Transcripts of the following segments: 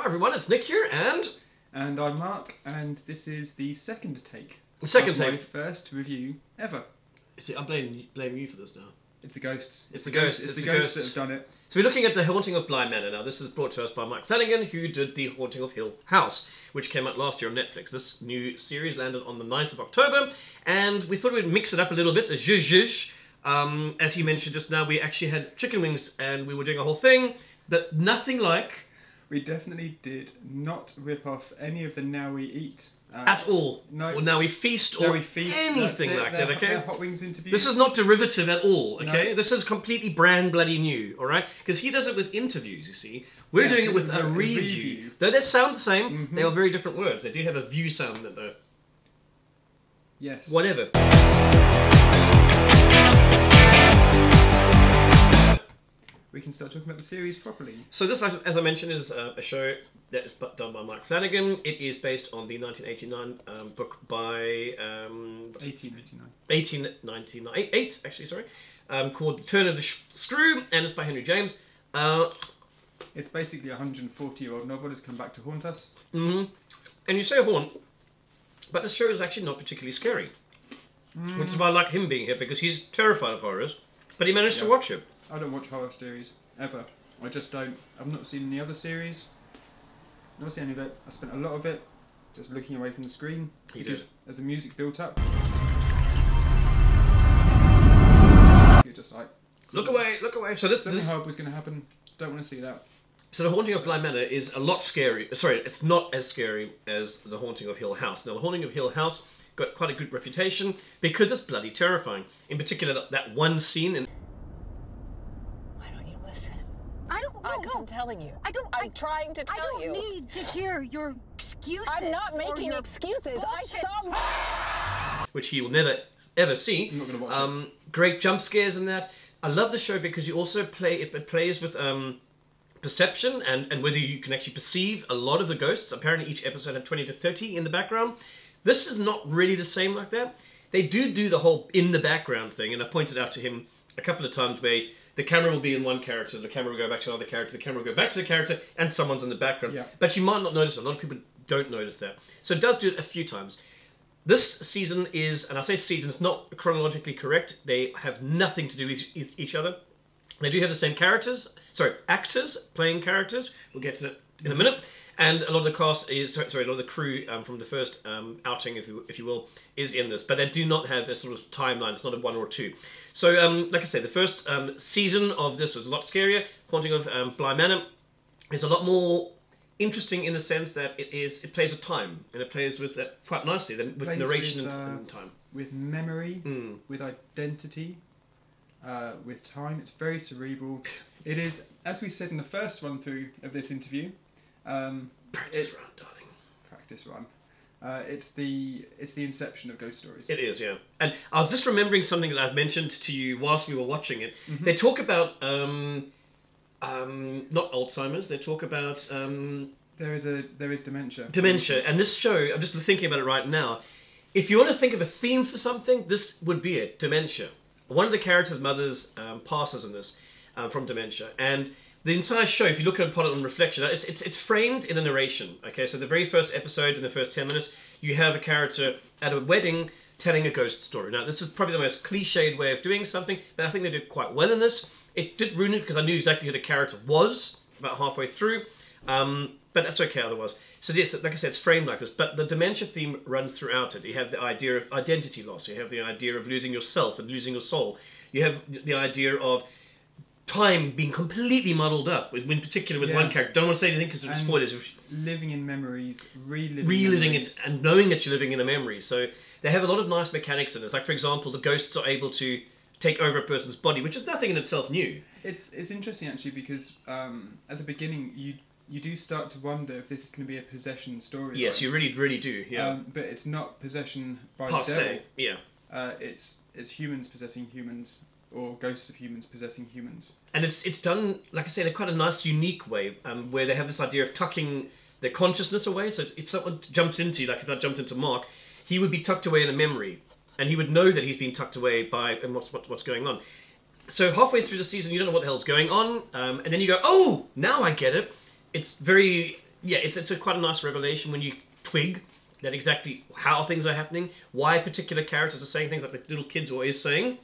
Hi everyone, it's Nick here, and I'm Mark, and this is the second take. The second take. My first review ever. See, I'm blaming you for this now. It's the ghosts. It's the ghosts that have done it. So we're looking at The Haunting of Bly Manor. Now this is brought to us by Mike Flanagan, who did The Haunting of Hill House, which came out last year on Netflix. This new series landed on the 9th of October, and we thought we'd mix it up a little bit, as you mentioned just now, we actually had chicken wings, and we were doing a whole thing that nothing like... We definitely did not rip off any of the Now We Eat. At all. No. Or Now We Feast or anything like that, okay? Hot Wings interviews. This is not derivative at all, okay? No. This is completely brand bloody new, all right? Because he does it with interviews, you see. We're doing it with a review. Though they sound the same, they are very different words. They do have a view sound, though. Yes. Whatever. We can start talking about the series properly. So this, as I mentioned, is a show that is done by Mike Flanagan. It is based on the 1989 book by... 1898, actually, sorry. Called The Turn of the Screw, and it's by Henry James. It's basically a 140-year-old novel that's come back to haunt us. And you say haunt, but this show is actually not particularly scary. Which is why I like him being here, because he's terrified of horrors, but he managed to watch it. I don't watch horror series, ever. I just don't. I've not seen any other series. Not seen any of it. I spent a lot of it just looking away from the screen. As the music built up. You're just like... Look away, look away. So this hope was going to happen. Don't want to see that. So The Haunting of Bly Manor is a lot scary. Sorry, it's not as scary as The Haunting of Hill House. Now, The Haunting of Hill House got quite a good reputation because it's bloody terrifying. In particular, that one scene in... I'm telling you. I'm trying to tell you. I don't need to hear your excuses. I'm not making excuses. Bullshit. I saw... Which he will never, ever see. I'm not going to watch it. Great jump scares in that. I love the show because you also plays with perception and whether you can actually perceive a lot of the ghosts. Apparently each episode had 20 to 30 in the background. This is not really the same like that. They do the whole in the background thing, and I pointed out to him a couple of times where the camera will be in one character, the camera will go back to another character, the camera will go back to the character, and someone's in the background. Yeah. But you might not notice it. A lot of people don't notice that. So it does do it a few times. This season is, and I say season, it's not chronologically correct. They have nothing to do with each other. They do have the same actors playing characters. We'll get to that in a minute. And a lot of the cast is, sorry, a lot of the crew from the first outing, if you will, is in this. But they do not have a sort of timeline. It's not a one or two. So, like I say, the first season of this was a lot scarier. Haunting of Bly Manor is a lot more interesting in the sense that it plays with time. And it plays with that quite nicely, with narration and time. With memory, with identity, with time. It's very cerebral. It is, as we said in the first run-through of this interview... practice run, darling. Practice run. It's the inception of ghost stories. It is, yeah. And I was just remembering something that I've mentioned to you whilst we were watching it. They talk about not Alzheimer's. They talk about there is dementia. Dementia, and this show. I'm just thinking about it right now. If you want to think of a theme for something, this would be it. Dementia. One of the characters' mothers passes in this from dementia, and. The entire show, if you look upon it on reflection, it's framed in a narration. Okay, so the very first episode, in the first 10 minutes, you have a character at a wedding telling a ghost story. Now, this is probably the most cliched way of doing something, but I think they did quite well in this. It did ruin it because I knew exactly who the character was about halfway through, but that's okay otherwise. So yes, like I said, it's framed like this, but the dementia theme runs throughout it. You have the idea of identity loss. You have the idea of losing yourself and losing your soul. You have the idea of... time being completely muddled up, in particular with one character. Don't want to say anything because it's spoilers. Living in memories, reliving memories. It, and knowing that you're living in a memory. So they have a lot of nice mechanics in this. Like for example, the ghosts are able to take over a person's body, which is nothing in itself new. It's interesting actually because at the beginning you do start to wonder if this is going to be a possession story. Yes, you really do. Yeah, but it's not possession by the devil. Yeah, it's humans possessing humans. Or ghosts of humans possessing humans. And it's done, like I said, in quite a nice, unique way, where they have this idea of tucking their consciousness away. So if someone jumps into you, like if I jumped into Mark, he would be tucked away in a memory. And he would know that he's been tucked away by what's going on. So halfway through the season, you don't know what the hell's going on. And then you go, oh, now I get it. It's very yeah, it's a quite a nice revelation when you twig that exactly how things are happening, why particular characters are saying things like the little kid's always saying.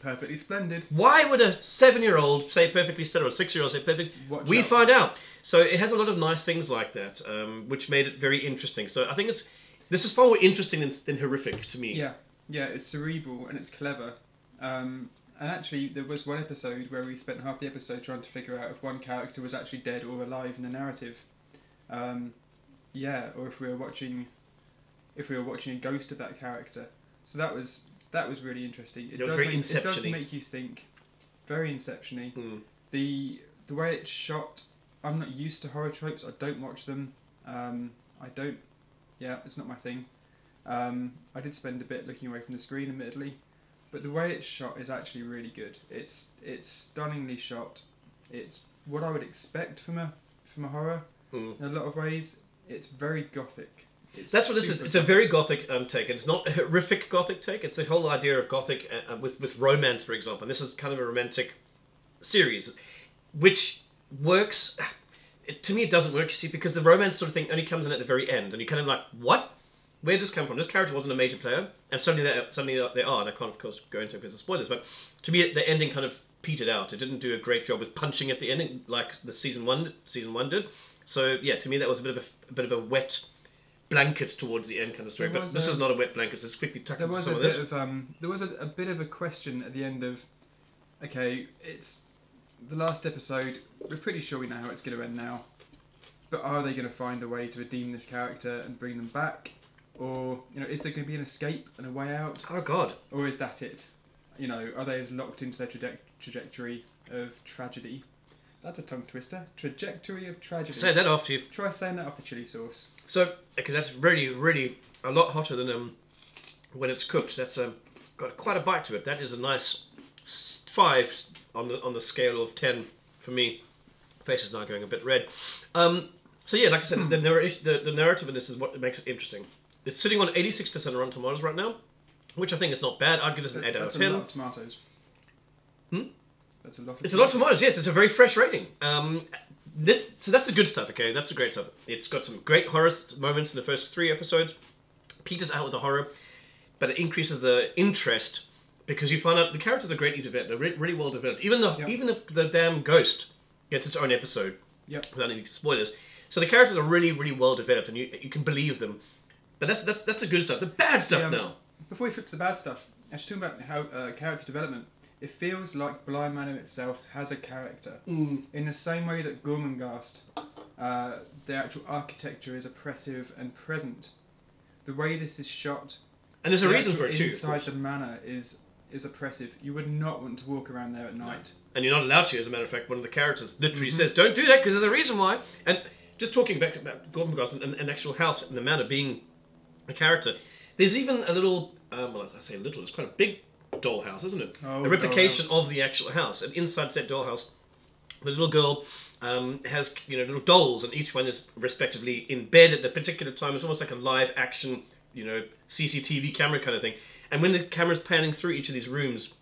Perfectly splendid. Why would a 7-year-old say perfectly splendid or a 6-year-old say perfect? We find out. So it has a lot of nice things like that, which made it very interesting. So I think this is far more interesting than horrific to me. Yeah, yeah, it's cerebral and it's clever. And actually, there was one episode where we spent half the episode trying to figure out if one character was actually dead or alive in the narrative. Yeah, or if we were watching a ghost of that character. So that was really interesting. It does make you think. Very Inception-y. Mm. The way it's shot, I'm not used to horror tropes. I don't watch them. Yeah, it's not my thing. I did spend a bit looking away from the screen, admittedly. But the way it's shot is actually really good. It's stunningly shot. It's what I would expect from a horror. Mm. In a lot of ways, it's very gothic. That's what this is. It's a very gothic take, and it's not a horrific gothic take. It's the whole idea of gothic with romance, for example. And this is kind of a romantic series, which works. To me, it doesn't work, you see, because the romance sort of thing only comes in at the very end, and you're kind of like, what? Where did this come from? This character wasn't a major player, and suddenly they are, and I can't, of course, go into it because of spoilers, but to me, the ending kind of petered out. It didn't do a great job with punching at the ending like the season one did. So, yeah, to me, that was a bit of a wet blanket towards the end kind of story, but this is not a wet blanket, so it's quickly tucked into some of this. There was a bit of a question at the end of, okay, it's the last episode, we're pretty sure we know how it's going to end now, but are they going to find a way to redeem this character and bring them back? Or, you know, is there going to be an escape and a way out? Oh, God. Or is that it? You know, are they as locked into their trajectory of tragedy? That's a tongue twister. Trajectory of tragedy. Say that after you... Try saying that after chili sauce. So, okay, that's really, really a lot hotter than when it's cooked. That's got quite a bite to it. That is a nice 5 on the scale of 10 for me. Face is now going a bit red. So, yeah, like I said, the narrative in this is what makes it interesting. It's sitting on 86% on Rotten Tomatoes right now, which I think is not bad. I'd give this an 8 out of 10. That's a lot of tomatoes. Hmm? That's a lot of tomatoes. It's a lot of tomatoes, yes. It's a very fresh rating. So that's the good stuff, okay? That's the great stuff. It's got some great horror moments in the first 3 episodes. Peters out with the horror, but it increases the interest because you find out the characters are greatly developed. They're really well developed. Even if the damn ghost gets its own episode, yep, without any spoilers. So the characters are really, really well developed, and you can believe them. But that's the good stuff. The bad stuff now. Before we flip to the bad stuff, actually talking about how character development, it feels like Bly Manor itself has a character. Mm. In the same way that Gormenghast, the actual architecture is oppressive and present. The way this is shot, and there's a reason for it too. Inside the manor is oppressive. You would not want to walk around there at night. No. And you're not allowed to. As a matter of fact, one of the characters literally says, "Don't do that because there's a reason why." And just talking back about Gormenghast and an actual house in the manor being a character. There's even a little, well, as I say little, it's quite a big dollhouse, isn't it? Oh, a replication of the actual house. And inside said dollhouse, the little girl has, you know, little dolls, and each one is respectively in bed at the particular time. It's almost like a live action, you know, CCTV camera kind of thing. And when the camera's panning through each of these rooms,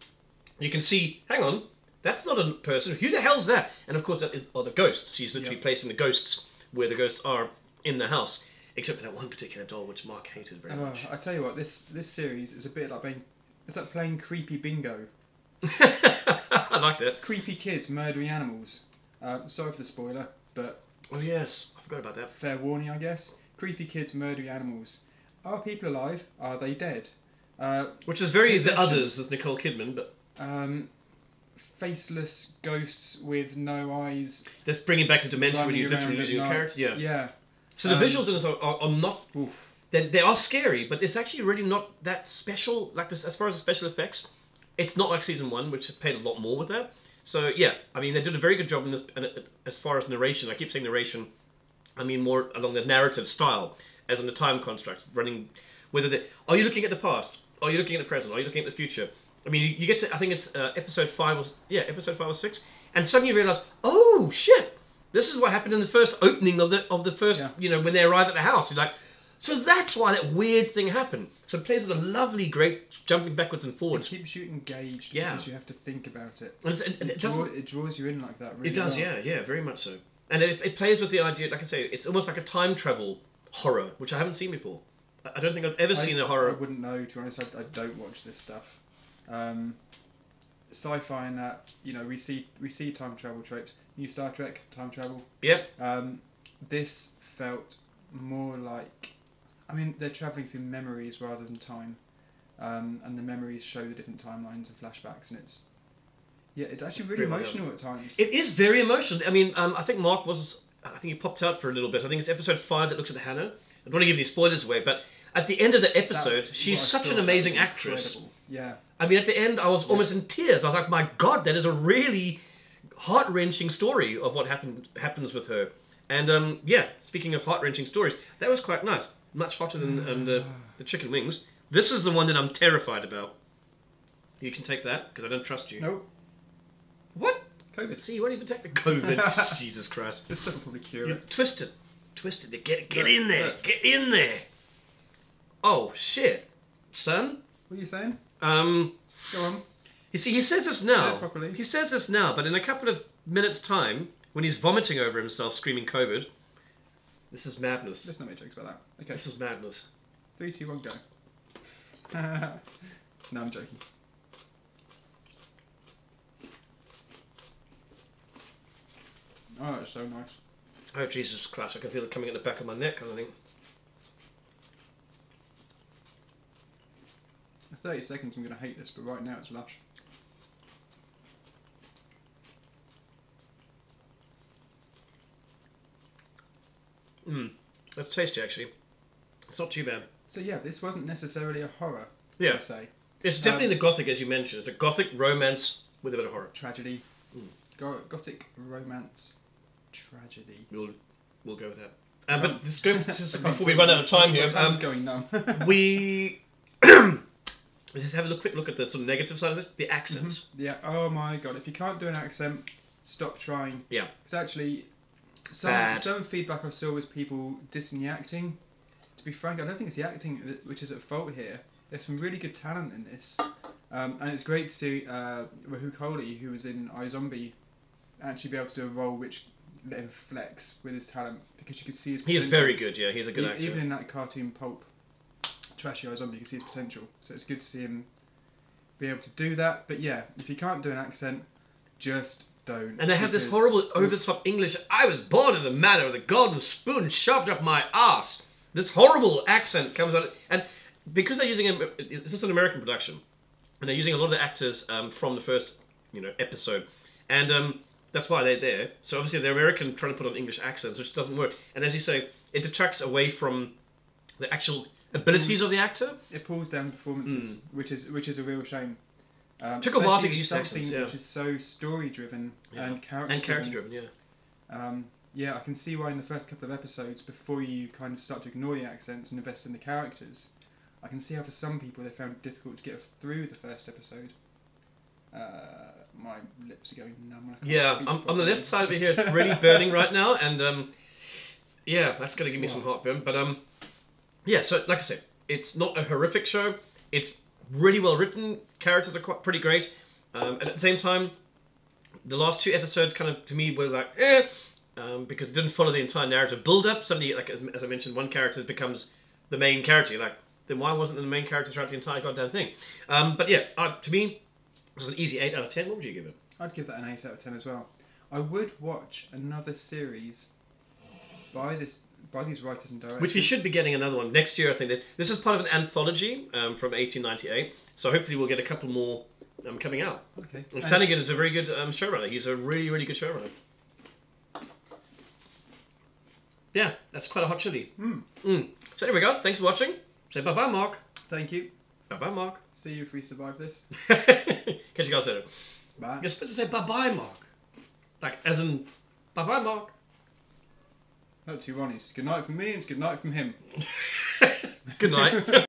you can see, hang on, that's not a person. Who the hell's that? And of course, that are the ghosts. She's literally placing the ghosts where the ghosts are in the house. Except for that one particular doll, which Mark hated very much. I tell you what, this series is a bit like playing creepy bingo. I like that. Creepy kids murdering animals. Sorry for the spoiler, but... Oh yes, I forgot about that. Fair warning, I guess. Creepy kids murdering animals. Are people alive? Are they dead? Which is very The Others, as Nicole Kidman, but... faceless ghosts with no eyes. That's bringing back to Dementia when you're literally losing your character. Yeah. Yeah. So the visuals in this are not... Oof. They are scary, but it's actually really not that special. Like this, as far as the special effects, it's not like Season 1, which paid a lot more with that. So, yeah, I mean, they did a very good job in this. And as far as narration, I keep saying narration, I mean more along the narrative style, as in the time constructs, running... Are you looking at the past? Are you looking at the present? Are you looking at the future? I mean, you get to... I think it's episode 5 or 6, and suddenly you realise, oh, shit! This is what happened in the first opening of the first, you know, when they arrive at the house. You're like, so that's why that weird thing happened. So it plays with a lovely, great jumping backwards and forwards. It keeps you engaged because you have to think about it. And it draws you in like that, really. It does, well. Yeah, very much so. And it plays with the idea, like I say, it's almost like a time travel horror, which I haven't seen before. I don't think I've ever seen a horror. I wouldn't know, to be honest. I don't watch this stuff. Sci-fi and that, you know, we see time travel tropes. New Star Trek, time travel. Yep. This felt more like... I mean, they're travelling through memories rather than time. And the memories show the different timelines and flashbacks, and it's... Yeah, it's actually really emotional at times. It is very emotional. I mean, I think Mark was... I think he popped out for a little bit. I think it's episode 5 that looks at Hannah. I don't want to give you spoilers away, but at the end of the episode, she's such an amazing actress. Incredible. Yeah. I mean, at the end, I was almost in tears. I was like, my God, that is a really heart-wrenching story of what happens with her. And, yeah, speaking of heart-wrenching stories, that was quite nice. Much hotter than the chicken wings. This is the one that I'm terrified about. You can take that, because I don't trust you. Nope. What? COVID. See, you won't even take the COVID. Jesus Christ. This stuff will probably cure it. Twist it. Twist it. Get in there. Look. Get in there. Oh, shit. Son? What are you saying? Go on. You see, he says this now. Yeah, properly. He says this now, but in a couple of minutes' time, when he's vomiting over himself, screaming COVID, this is madness. Let's not make jokes about that. Okay. This is madness. 3, 2, 1, go. No, I'm joking. Oh, it's so nice. Oh, Jesus Christ, I can feel it coming at the back of my neck, kind of thing. 30 seconds, I'm going to hate this, but right now it's lush. That's tasty, actually. It's not too bad. So, yeah, this wasn't necessarily a horror, I say. It's definitely the gothic, as you mentioned. It's a gothic romance with a bit of horror. Tragedy. Gothic romance tragedy. We'll go with that. But just before we run out of time here, time's going numb. Let's have a quick look at the sort of negative side of it. The accents. Yeah. Oh my God! If you can't do an accent, stop trying. Yeah. It's actually some feedback I saw was people dissing the acting. To be frank, I don't think it's the acting which is at fault here. There's some really good talent in this, and it's great to see Rahul Kohli, who was in iZombie, actually be able to do a role which let him flex with his talent, because you could see his potential. He is very good, yeah, he's a good actor. Even in that cartoon pulp, trashy iZombie, you can see his potential. So it's good to see him be able to do that. But yeah, if you can't do an accent, just don't. And they have this horrible over-the-top English, I was born in the manor with a golden spoon shoved up my ass. This horrible accent comes out, and because they're using, this is an American production, and they're using a lot of the actors from the first episode, and that's why they're there. So obviously they're American trying to put on English accents, which doesn't work. And as you say, it detracts away from the actual abilities of the actor. It pulls down performances, which is a real shame. Took a while to get used to accents, yeah. Which is so story driven and character driven. Yeah, I can see why in the first couple of episodes, before you kind of start to ignore the accents and invest in the characters, I can see how for some people they found it difficult to get through the first episode. My lips are going numb. I'm on the left side over here. It's really burning right now, and yeah, that's going to give me some heartburn. But yeah. So like I said, it's not a horrific show. It's really well written. Characters are pretty great. And at the same time, the last 2 episodes kind of to me were like, eh, because it didn't follow the entire narrative build up. Suddenly, like as I mentioned, one character becomes the main character. You're like, then why wasn't the main character throughout the entire goddamn thing? But yeah, to me, it's an easy 8 out of 10. What would you give it? I'd give that an 8 out of 10 as well. I would watch another series by these writers and directors. Which we should be getting another one next year, I think. This is part of an anthology from 1898, so hopefully we'll get a couple more coming out. Okay. And Flanagan is a very good showrunner. He's a really, really good showrunner. Yeah, that's quite a hot chili. So anyway, guys, thanks for watching. Say bye-bye, Mark. Thank you. Bye-bye, Mark. See you if we survive this. Catch you guys later. Bye. You're supposed to say bye-bye, Mark. Like, as in, bye-bye, Mark. Not too Ronnie's. It's good night from me and it's good night from him. Good night.